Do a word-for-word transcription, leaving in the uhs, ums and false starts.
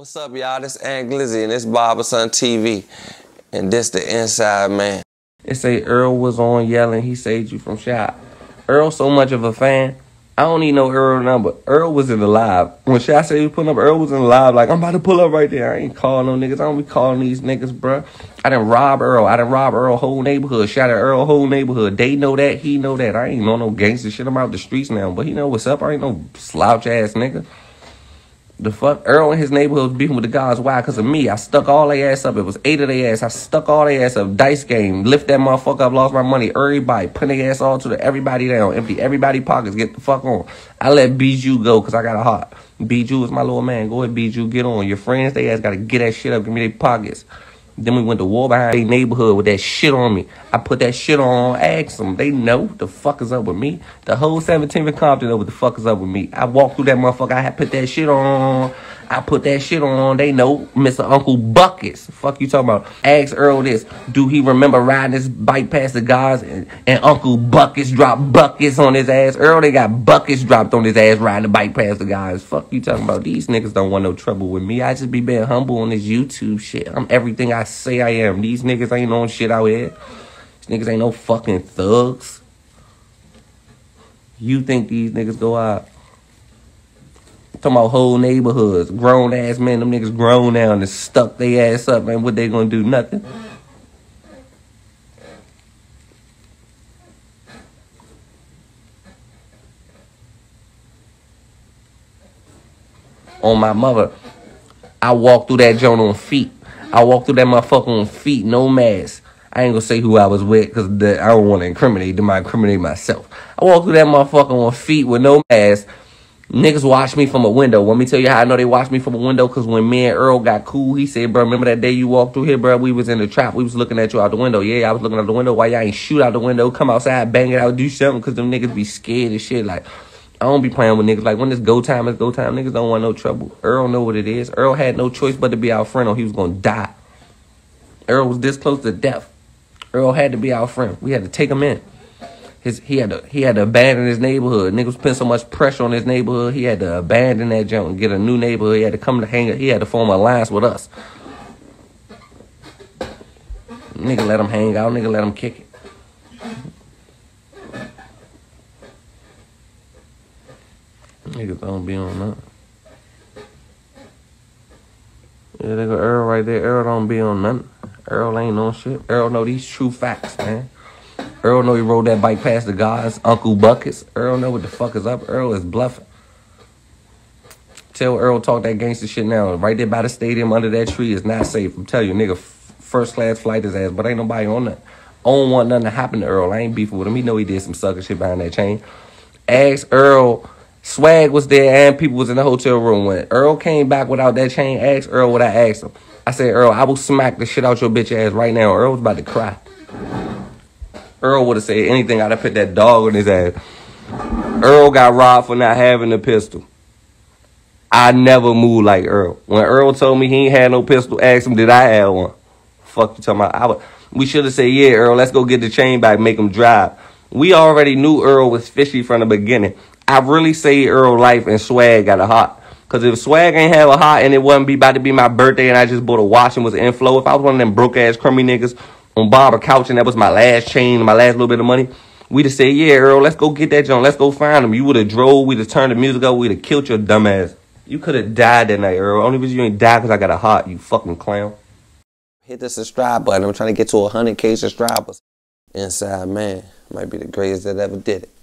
What's up, y'all? This Ant Glizzy and this Insideman T V, and this the Inside Man. It say Earl was on yelling, he saved you from Shaq. Earl so much of a fan, I don't need no Earl number. Earl was in the live. When Shaq said he was pulling up, Earl was in the live like, I'm about to pull up right there. I ain't calling no niggas. I don't be calling these niggas, bruh. I done rob Earl. I done rob Earl whole neighborhood. Shot at Earl whole neighborhood. They know that. He know that. I ain't know no gangster shit. I'm out the streets now, but he know what's up. I ain't no slouch ass nigga. The fuck? Earl and his neighborhood was beefing with the guys. Why? Because of me. I stuck all their ass up. It was eight of their ass. I stuck all their ass up. Dice game. Lift that motherfucker up. Lost my money. Everybody. Put their ass all to the everybody down. Empty everybody pockets. Get the fuck on. I let Bijou go because I got a heart. Bijou is my little man. Go ahead, Bijou. Get on. Your friends, they ass got to get that shit up. Give me their pockets. Then we went to war behind their neighborhood with that shit on me. I put that shit on. Ask them. They know the fuck is up with me. The whole seventeenth and Compton know what the fuck is up with me. I walked through that motherfucker. I had put that shit on. I put that shit on. They know Mister Uncle Buckets. The fuck you talking about? Ask Earl this. Do he remember riding his bike past the guys and, and Uncle Buckets dropped buckets on his ass? Earl, they got buckets dropped on his ass riding the bike past the guys. Fuck you talking about? These niggas don't want no trouble with me. I just be being humble on this YouTube shit. I'm everything I say I am. These niggas ain't on shit out here. These niggas ain't no fucking thugs. You think these niggas go out? I'm talking about whole neighborhoods. Grown ass men. Them niggas grown now and stuck their ass up. Man, what they gonna do? Nothing. On my mother, I walked through that joint on feet. I walked through that motherfucker on feet, no mask. I ain't gonna say who I was with because I don't want to incriminate them. I incriminate myself. I walked through that motherfucker on feet with no mask. Niggas watched me from a window. Let me tell you how I know they watched me from a window, because when me and Earl got cool, he said, bro, remember that day you walked through here, bro? We was in the trap. We was looking at you out the window. Yeah, I was looking out the window. Why y'all ain't shoot out the window? Come outside, bang it out, do something, because them niggas be scared and shit. Like, I don't be playing with niggas. Like, when it's go time, it's go time. Niggas don't want no trouble. Earl know what it is. Earl had no choice but to be our friend or he was going to die. Earl was this close to death. Earl had to be our friend. We had to take him in. His, he, had to, he had to abandon his neighborhood. Niggas was putting so much pressure on his neighborhood, he had to abandon that junk and get a new neighborhood. He had to come to hang up. He had to form an alliance with us. Nigga let him hang out. Nigga let him kick it. Niggas don't be on nothing. Yeah, nigga Earl right there. Earl don't be on nothing. Earl ain't on shit. Earl know these true facts, man. Earl know he rode that bike past the guys, Uncle Buckets. Earl know what the fuck is up. Earl is bluffing. Tell Earl talk that gangster shit now. Right there by the stadium under that tree is not safe. I'm telling you, nigga, first class flight his ass, but ain't nobody on that. I don't want nothing to happen to Earl. I ain't beefing with him. He know he did some sucker shit behind that chain. Ask Earl. Swag was there and people was in the hotel room. When Earl came back without that chain, asked Earl what I asked him. I said, Earl, I will smack the shit out your bitch ass right now. Earl was about to cry. Earl would have said anything. I'd have put that dog on his ass. Earl got robbed for not having a pistol. I never moved like Earl. When Earl told me he ain't had no pistol, asked him, did I have one? Fuck you talking about. I would, we should have said, yeah, Earl, let's go get the chain back, make him drive. We already knew Earl was fishy from the beginning. I really say Earl life and Swag got a heart. Because if Swag ain't have a heart and it wasn't be about to be my birthday and I just bought a watch and was in flow, if I was one of them broke-ass crummy niggas on Bob or couch and that was my last chain, my last little bit of money, we'd have said, yeah, Earl, let's go get that John. Let's go find him. You would have drove. We'd have turned the music up. We'd have killed your dumb ass. You could have died that night, Earl. Only reason you ain't died because I got a heart, you fucking clown. Hit the subscribe button. I'm trying to get to one hundred K subscribers. Inside Man might be the greatest that ever did it.